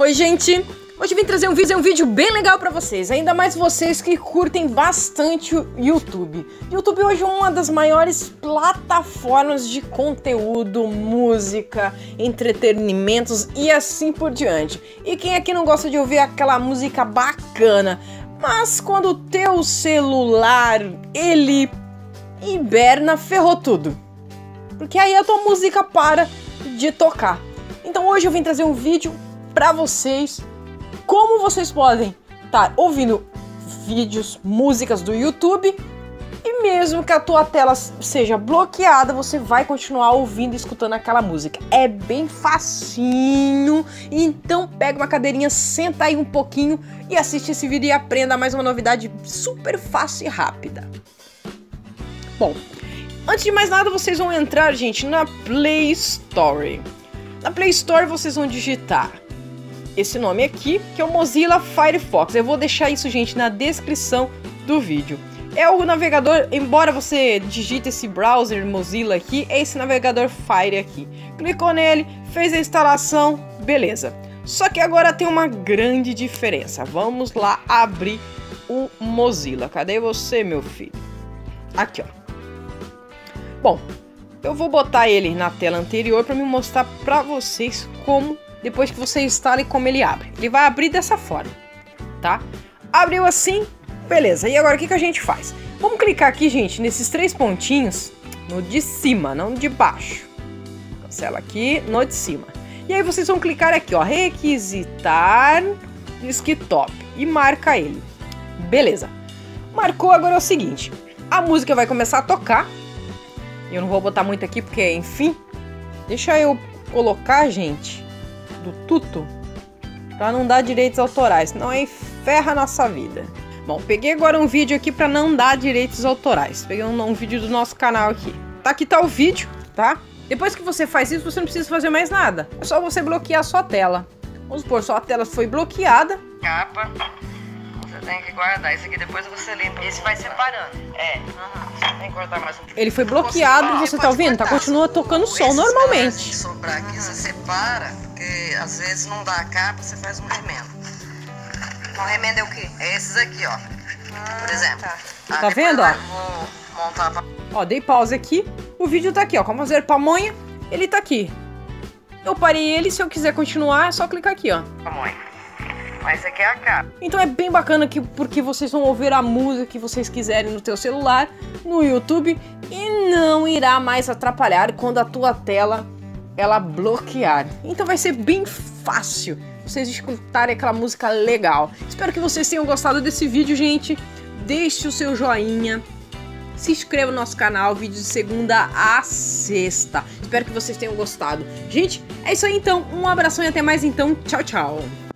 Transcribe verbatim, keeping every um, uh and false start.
Oi, gente! Hoje vim trazer um vídeo, um vídeo bem legal pra vocês, ainda mais vocês que curtem bastante o YouTube. YouTube hoje é uma das maiores plataformas de conteúdo, música, entretenimentos e assim por diante. E quem aqui não gosta de ouvir aquela música bacana, mas quando o teu celular, ele hiberna, ferrou tudo. Porque aí a tua música para de tocar. Então hoje eu vim trazer um vídeo pra vocês, como vocês podem estar ouvindo vídeos, músicas do YouTube, e mesmo que a tua tela seja bloqueada, você vai continuar ouvindo e escutando aquela música. É bem facinho, então pega uma cadeirinha, senta aí um pouquinho e assiste esse vídeo e aprenda mais uma novidade super fácil e rápida. Bom, antes de mais nada, vocês vão entrar, gente, na Play Store. Na Play Store vocês vão digitar esse nome aqui, que é o Mozilla Firefox. Eu vou deixar isso, gente, na descrição do vídeo. É o navegador, embora você digite esse browser Mozilla aqui, é esse navegador Fire aqui. Clicou nele, fez a instalação, beleza. Só que agora tem uma grande diferença. Vamos lá abrir o Mozilla. Cadê você, meu filho? Aqui, ó. Bom, eu vou botar ele na tela anterior para me mostrar para vocês como, depois que você instala, e como ele abre. Ele vai abrir dessa forma, tá? Abriu assim, beleza. E agora o que, que a gente faz? Vamos clicar aqui, gente, nesses três pontinhos, no de cima, não de baixo. Cancela aqui, no de cima. E aí vocês vão clicar aqui, ó, requisitar desktop, e marca ele. Beleza. Marcou, agora é o seguinte, a música vai começar a tocar. Eu não vou botar muito aqui porque, enfim, deixa eu colocar, gente, do tuto, para não dar direitos autorais, senão aí ferra a nossa vida. Bom, peguei agora um vídeo aqui para não dar direitos autorais, peguei um, um vídeo do nosso canal aqui. Tá, aqui tá o vídeo, tá? Depois que você faz isso, você não precisa fazer mais nada, é só você bloquear a sua tela. Vamos supor, só a tela foi bloqueada. Capa, você tem que guardar, isso aqui depois você limpa. Esse vai separando, é, uhum. Você tem que guardar mais um. Ele foi bloqueado, você, você tá ouvindo? Cortar. Tá, continua tocando o som normalmente. Sobrar aqui, você separa. Porque às vezes não dá a capa, você faz um remendo. Um remendo é o quê? É esses aqui, ó. Ah, por exemplo. Tá, ah, tá vendo, ó? Vou montar pra... Ó, dei pause aqui. O vídeo tá aqui, ó. Como fazer pamonha, ele tá aqui. Eu parei ele, se eu quiser continuar, é só clicar aqui, ó. Pamonha. Mas aqui é a capa. Então é bem bacana que, porque vocês vão ouvir a música que vocês quiserem no teu celular, no YouTube, e não irá mais atrapalhar quando a tua tela... ela bloquear. Então vai ser bem fácil vocês escutarem aquela música legal. Espero que vocês tenham gostado desse vídeo, gente. Deixe o seu joinha, se inscreva no nosso canal, vídeo de segunda a sexta. Espero que vocês tenham gostado. Gente, é isso aí então. Um abração e até mais então. Tchau, tchau.